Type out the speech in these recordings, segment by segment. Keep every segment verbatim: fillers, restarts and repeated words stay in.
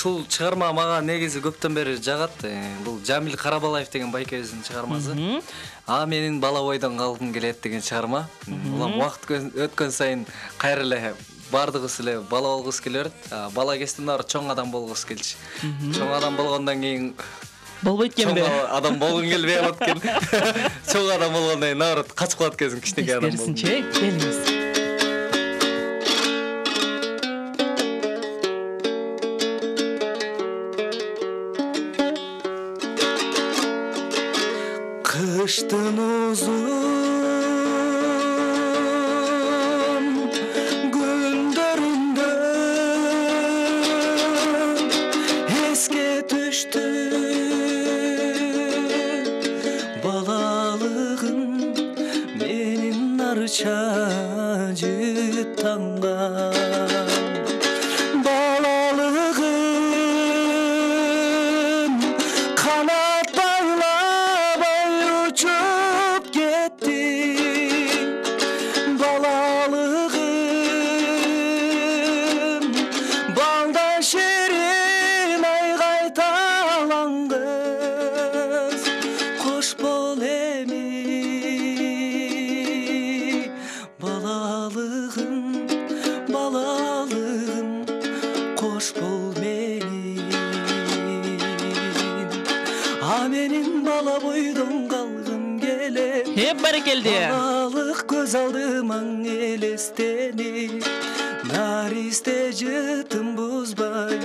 ушул чыгарма мага негизи көптөн бери жагат. Бул Жамил Карабалаев деген байкебиздин чыгармасы. А менин бала бойдон калгым келет деген чыгарма. Улам убакыт өткөн сайын кайра эле бардыгысы эле бала болгус келет. Бала кезден ары чоң адам болгус келчи. Чоң адам болгондон кийин болбойт экен бе. Адам болгон келбей алат экен. Чоң адам болгондон кийин наоборот качып калат кезин кичинекей адам болду. Келиңиз. Кыштын узун күндөрүндө эске түштү балалыгым менин арча жыттанган балалық көз алдымаң елестеніп наристе жетім бұзбай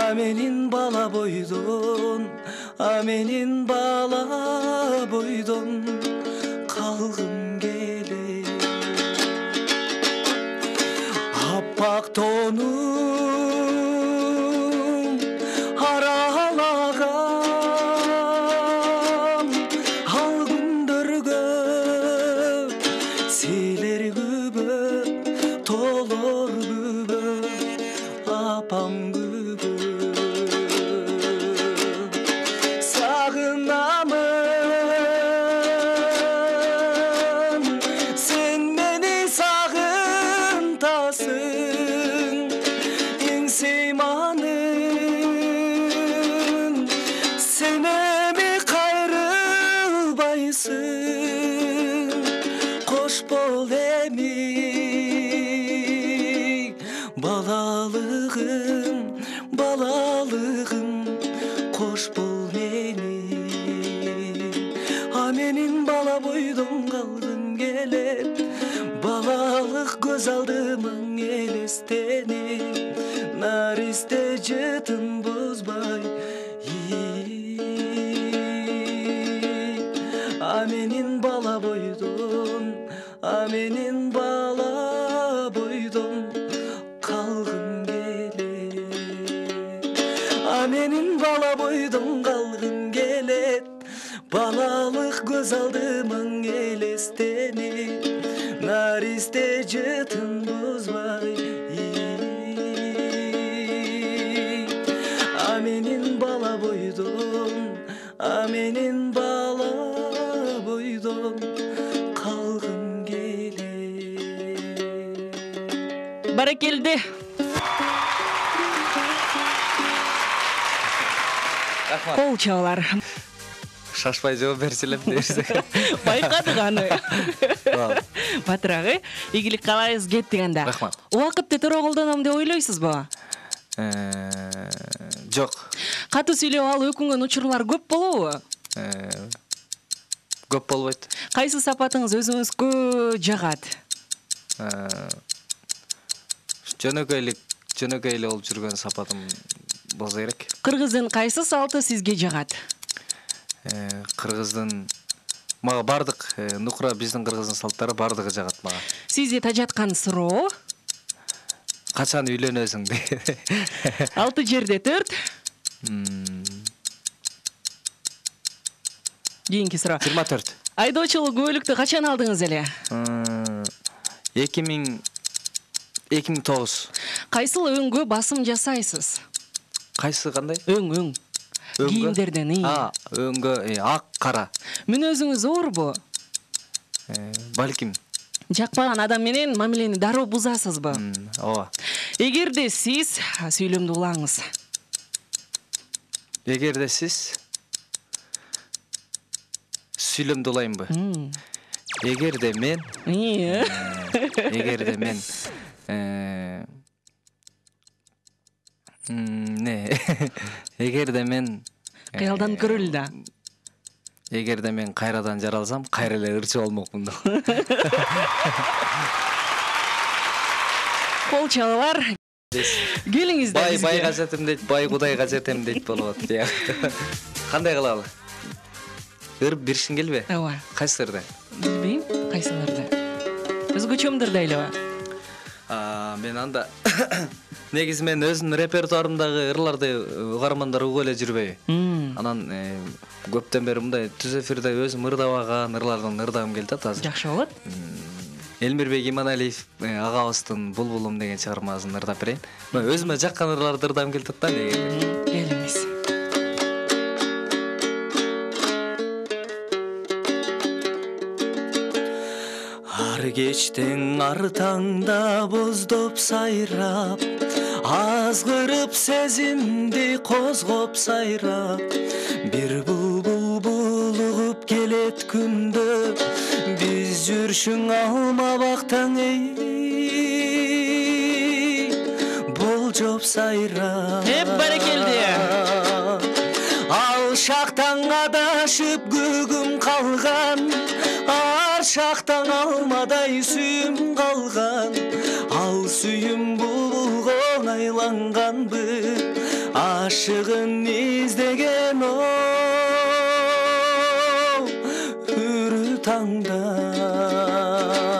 аменин бала бойдон аменин бала бойдон қалғым келе аппақ тонуң аралаға жетім бұзбай аменин бала бойдон аменин бала бойдон қалғым келет аменин бала бойдон қалғым келет балалық көз алдымаң елестенет наристе жетім бұзбай аменин бала бойдон аменин бала бойдон қалғым келе. Баракелде. Қол чалар. Шашпай жооп берсилеп дерсек. Байқадық аны. Батырагы, ийгилик калайыз кеттигенде. Рахмат. Убакытты туура колдоном деп ойлойсуз ба? Жок. Катуу сүйлөп ал өкүнгөн учурлар көп болобу? Көп болбойт. Кайсы сапатыңыз өзүңүзгө жагат? Жөнөкөйлүк, жөнөкөйлүк болуп жүргөн сапатым болсо керек. Кыргыздын кайсы салты сизге жагат? Кыргыздын мага бардык, нукура биздин кыргыздын салттары бардыгы жагат мага. Сизди тажаткан суроо? Качан үйлөнөсүң дейт. Алты жерде төрт. Кийинки суроо. жыйырма төрт. Айдоочулук көлүктү качан алдыңыз эле? эки миң тогуз. Кайсыл өңгө басым жасайсыз? Кайсы кандай? Өң, өң. Кийимдерден. А, өңгө ак, кара. Мүнөзүңүз оор бо? Балким. Жакпаган адам менен мамилени дароо бузасызбы? Ооба. Эгерде сиз сүйлөмдү улаңыз. Эгерде сиз сүйлөмдү улайынбы? Эгерде мен. Эгерде мен. Не. Эгерде мен кыялдан көрүл да. Эгер да мен кайрадан жаралсам, кайра эле ырчы болмокмун да. Кол чалалар. Келиңиз да. Бай бай кажетем дейт, бай кудайга жетем дейт болуп атат я. Кандай кылалы? Ырып беришин келби? Ооба. Кайсыларда? Билбейм, кайсыларда. Өзгөчөмдүр дайлаба. А, мен анда негизи мен өзүм репертуарымдагы ырларды угармандар угуп эле жүрбөй. Анан көптөн бери мындай түз эфирде өзүм ырдабаган ырлардан ырдагым келди да азыр. Жакшы болот. Элмирбек Иманалиев агабыздын Булбулум деген чыгармасын ырдап берейин. Мен өзүмө жаккан ырларды ырдагым келди да негизи. Келемиз. Ар кечтең ар таңда боздоп сайрап, азгырып сезимди козгоп сайрап, бир булбул булугуп келет күндө, биз жүршүң Алмабактан эй болжоп сайрап. Деп баракелди. Ал шактан адашып көгүм калган, ар шактан алмадай сүйүм калган, ал сүйүм булбулго айланганбы, ашыгын издеген ол үрү таңдан.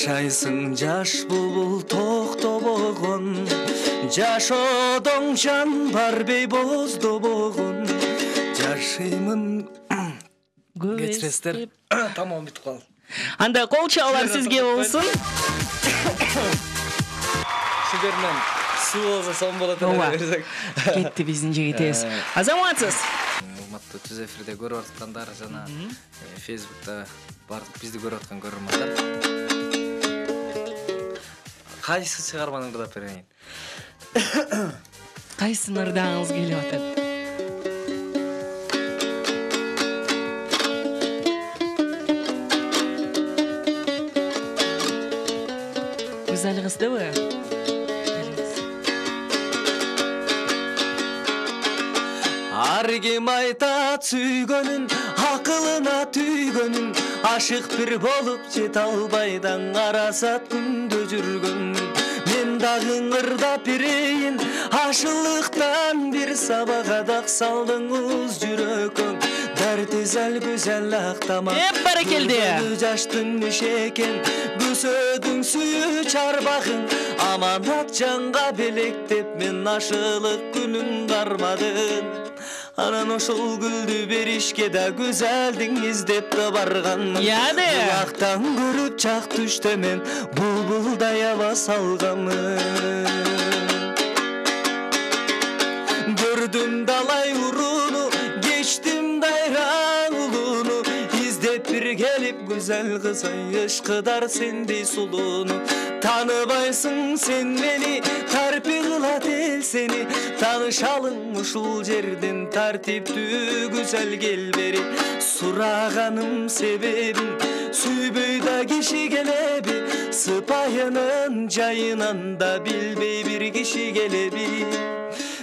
Жашайсың жаш бұлбұл тоқтабоғын, жашодың жан барбей боздобоғын, жашаймын кетірестер. Тамам бітіп қал. Анда қол чалар сізге болсын. Шүгермен су олса сон болады. Кетті біздің жегетес. Азаматсыз. Уматты түз эфирде көріп артқандар, жана фейсбукта бізді көріп артқан көріматар. Қайсы шығарманың ырдап берейін? Қайсы ырдағыңыз келіп атады? Өз әліңізді бі? Әліңіз. Аргем айта түйгөнін, ақылына түйгөнін, ашық бір болып жеталбайдан арасат күнді жүргін. Дағың ырдап берейін, ашылықтан бір сабағадақ салдыңыз жүрекің. Дәртезәл көзәл ақтамақ, еп бәрекелде! Жаштың мүшекен, көсөдің сүйі чарбағың, аманат жанға белектеп, мен ашылық күнің қармадың. Анан ошол күлді берішке да көзәлдің іздеп табарғанмын. Яды! Құлақтан көріп чақ түшті мен, бұлбұлдай ала салғамын. Көрдім далай ұруну, кештім дайран ұлуну, іздеп бір келіп көзәл қызай ұшқыдар сендей сұлуну. Таныбайсың сен мені, тарпиғылат ел сені, танышалың ұшыл жерден тартипті күзәл келбері. Сұрағаным себебін, сүйбейді кеші келебі, сыпайының жайынан да білбей бір кеші келебі.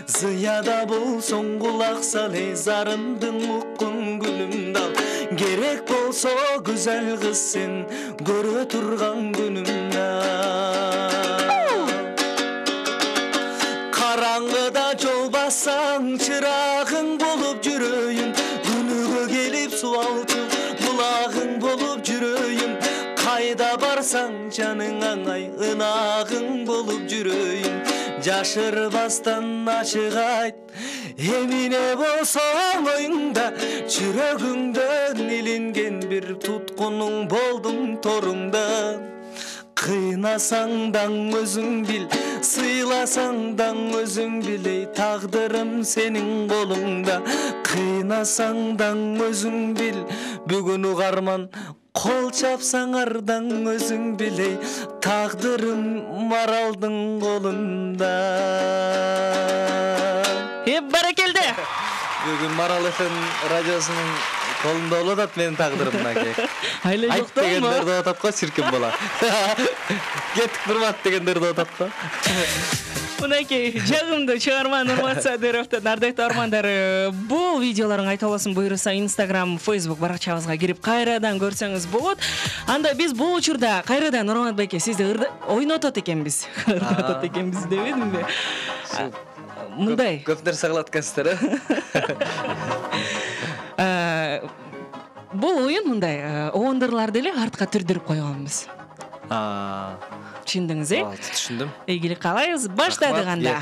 Зияда бол соң құлақ салей, зарындың ұққын күнімдал, керек болса күзәл қыз сен, көрі тұрған күнімдал. Қараңғыда жол басаң, чырағың болып жүрейін, күнігі келіп суалтың, бұл Yaşasan canına ınağın bulup yürüyün Caşırbastan açıq ayt Emine bolsa oyunda Çürögünden ilingen bir tutkunun boldum torunda Kıynasandan özün bil Sıylasandan özün biley Tağdırım senin kolunda Kıynasandan özün bil Bugün uğarman Kol çapsan ardan özün biley Tağdırım maraldın kolunda Hep berekelde Bugün Maral F M radyosunun Kolunda oladat benim tağdırımdan kek Hayla yoktan mı? Ayıp degendir de o tapka sirkin bola Getik durmat degendir de o tapka Unakeyi, jagımdı çağırman Nurmat Sadörov'tan ardaytı armandары. Bol видеоларың айта аласың буйрыса Instagram, Facebook баракчабызга кирип кайрадан көрсөңүз болот. Анда биз бул учурда кайрадан Нурмат байке сизди ойнотот экенбиз. Ойнотот экенбиз дебедимби? Мындай. Көп нерсе кылаткансыздар, э? Бул оюн мындай, оондорларды эле артка түрдүрүп койгонбуз. А. Түшүндүңүз, э? Ооба, түшүндүм. Ийгилик калайыз, баштадык анда.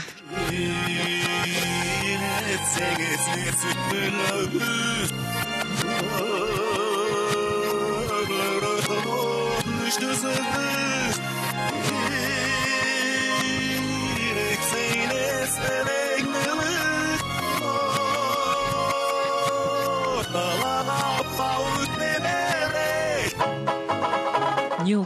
Не ол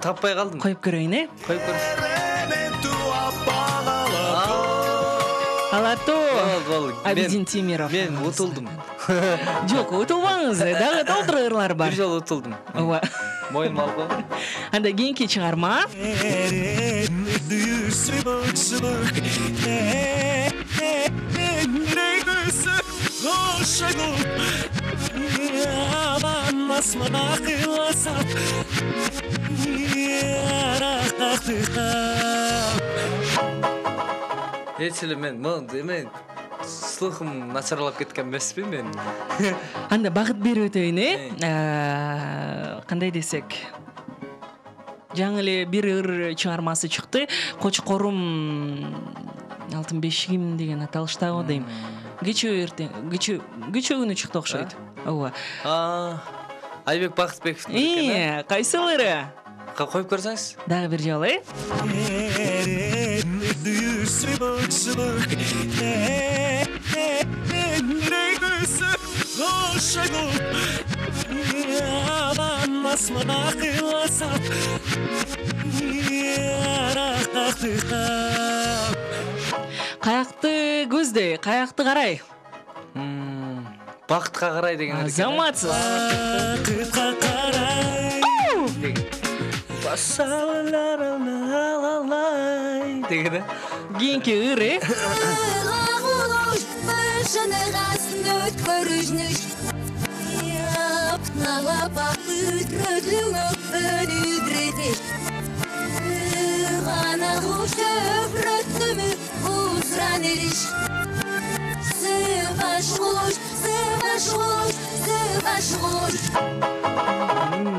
Tapmay kaldım. Koyup göreyim ne? Koyup göreyim. Алату. Абидин Тимиров. Мен утулдым. Жок, утулбаңыз. Дагы толтурурлар бар. Бир жолу утулдым. Ооба. Моюнум алган. Анда кийинки чыгарма. Ечеле мен, мен слухым начарлап кеткен эмеспи мен. Анда багыт берип өтөйүн, э? Кандай десек? Жаңы эле бир ыр чыгармасы чыкты. Кочкорум алтын бешигим деген аталыштагы дейм. Кече эртең, кече, кече күнү чыкты окшойт. Ооба. А, Айбек Бактыбековдун экен, э? Кайсылары? Коюп көрсөңүз. Дагы бир жолу. Каякты көздөй, каякты карай. Бактка карай деген экен. Азаматсыз. Бактка карай. Басалалалалай. Дегенде Гинки ыры.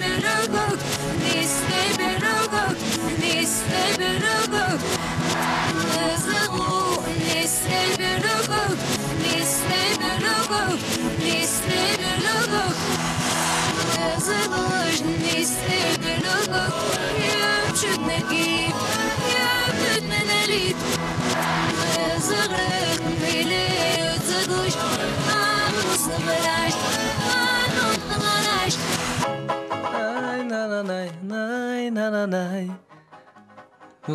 берөгөк, истей берөгөк,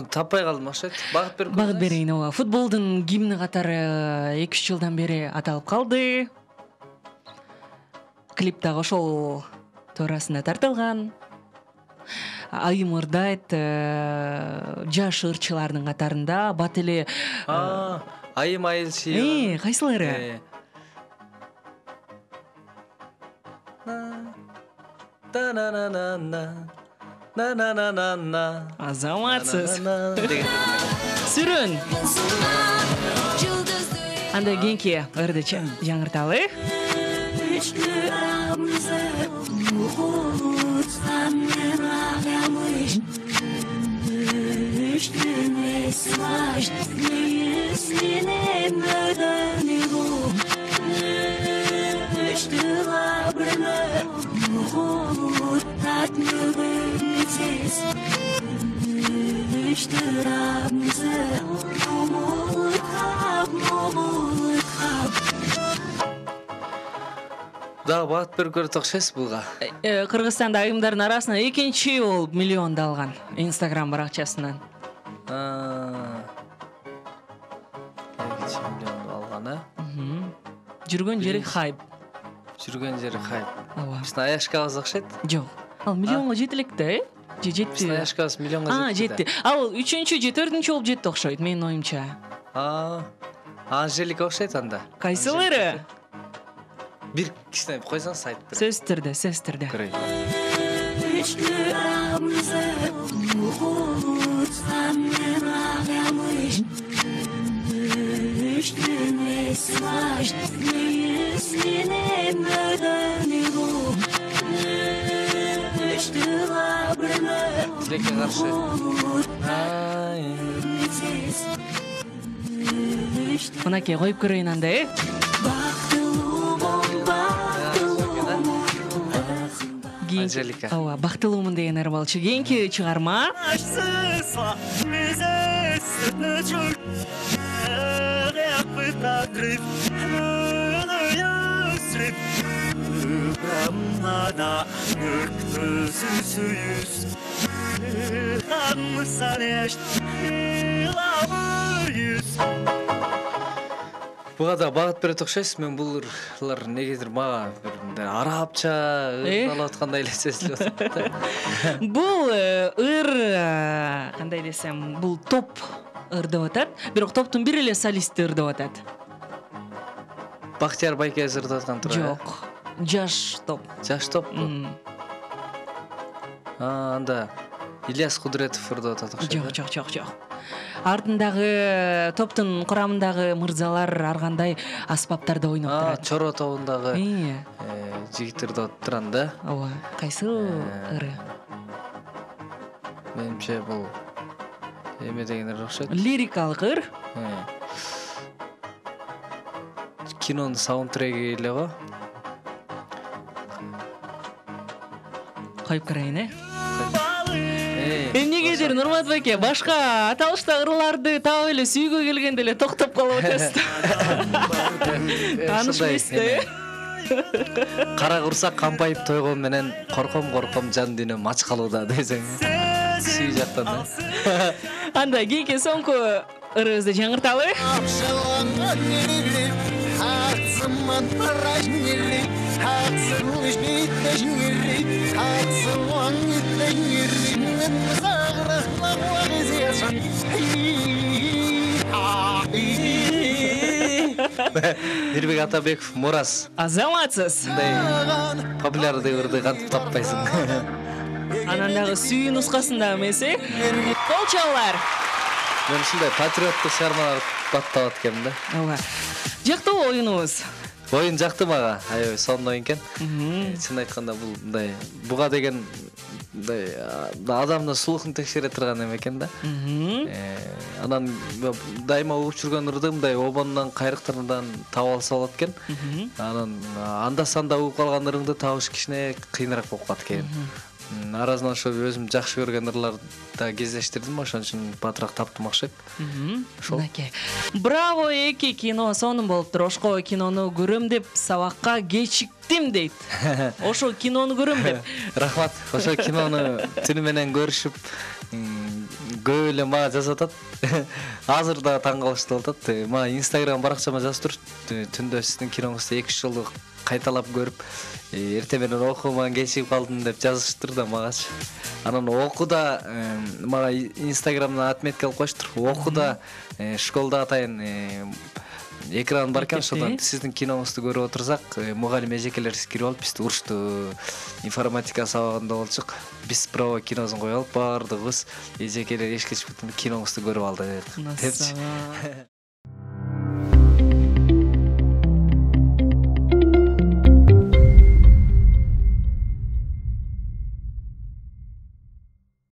Таппай қалдым, ашет. Бағыт бер көзіңіз? Бағыт берейін оға. Футболдың гимні қатары екі-үш жылдан бері аталып қалды. Клиптағы шол торасына тартылған. Айым ұрдайт жаш ұрчылардың қатарында батылы... Айым айыл шиы. Қайсылары? Та-на-на-на-на На-на-на-на-на. Азаматсыз. Сүрін. Анда генке өрдічі жаңырталы. Да, бат бір көрі тұқшес бұлға. Қырғызстанда айымдарын арасына екінші ол миллионды алған. Инстаграм барақчасынан. Екінші миллионды алғаны. Жүрген жері хайп. Жүрген жері хайп. Біздің аяшқағыз тұқшет? Жоқ. Ал миллионға жетілікті, ә? Біздің аяшқағыз миллионға жетілікті. Ал үшінші, жетірдінші ол жетті ұқшайды, мен ойымша. Анжелика ұқшайды анда. Қайсылары? Bir kişiden koysan sayıttır. Sözdürde, sözdürde. Kırayım. Dilek'e karşı. Buna ki koyup kırayın anda, e? Анжелика. Ауа, бақтылуымын деген әрбалчы. Генке шығарма. Бұға да бағыт бірі тұқшайсыз, мен бұлар негедір маға арабча, ұрын алатқандай лесесілі отыр. Бұл ұр, қандай десем, бұл топ ұрды отыр, бірақ топтың бір еле солисті ұрды отыр. Бақтияр Байкез ұрды отқан тұрай? Жоқ, жаш топ. Жаш топ бұл? Анда, Ильяс Құдыретов ұрды отыр тұқшайды? Жоқ, жоқ, жоқ, жоқ. Артындағы топтың құрамындағы мұрзалар арғандай аспаптарда ойнап тұрады. Чоро тауындағы жігіттерді отыранды. Ауа, қайсы ұры? Менімше бұл еме деген ұрықшат. Лирикалық ұр? Киноның саундтреге елі ға. Қойып көрейін, ә? Негедер, Нұрмат бәке, башқа аталышта ұрыларды тау өлі сүйгі келгенделе тоқтап қалып өтесті. Таныш бесті. Қара құрсақ қампайып тойғым менен қорқым-қорқым жан дүйні мач қалуда дейсен. Сүй жақтан да. Анда, гейке соңку ұрызды жаңырталы. Нұрбек Атабеков, Мурас. Азаматсыз. Популярды өрді қантып таппайсың. Анандағы сүйі нұсқасындағы месе. Қолчалар. Мен шындай патриоттық шармалар баттауат кемді. Жақты ойынуыз. Ойын жақты маға, айой, сонын ойын кен. Сен айтқанда бұл, бұға деген адамның сұлықын текшере тұрған емекен да. Анан дайма ұғып жүрген ұрдым, обаннан қайрықтарынан тау алса алат кен. Анан анда-санда ұғып қалған ұрыңды тауыш кішіне қиынырақ боқпат кейін. Аразынан шо өзім жақшы көрген ұрларда кездештірдім, ошан үшін батырақ таптым ақшып. Браво эки кино сонын болып тұр. Ошқо киноны көрім деп сабаққа кечіктім дейді. Ошо киноны көрім деп. Рахмат. Ошо киноны түніменен көрішіп, көйлі маға жасатат. Азыр да таңғалышты олтат. Ма инстаграм барақшама жастыр. Түнді өсістің киноңызды екі жылдық қайталап көріп, ертеменің оқыман кешіп қалдым деп жазыштыр да мағаш. Анан оқу да, маға инстаграмына атметке алып қоштыр. Оқу да, школда атайын экран баркен, содан сіздің киноңызды көрі отырсақ, мұғалім әжекелер сізгері алып, бізді ұрышты информатика сабағында олшық. Біз право киносын қой алып, барды ғыз, әжекелер ешкешіп өттім, киноңызды көрі алдық.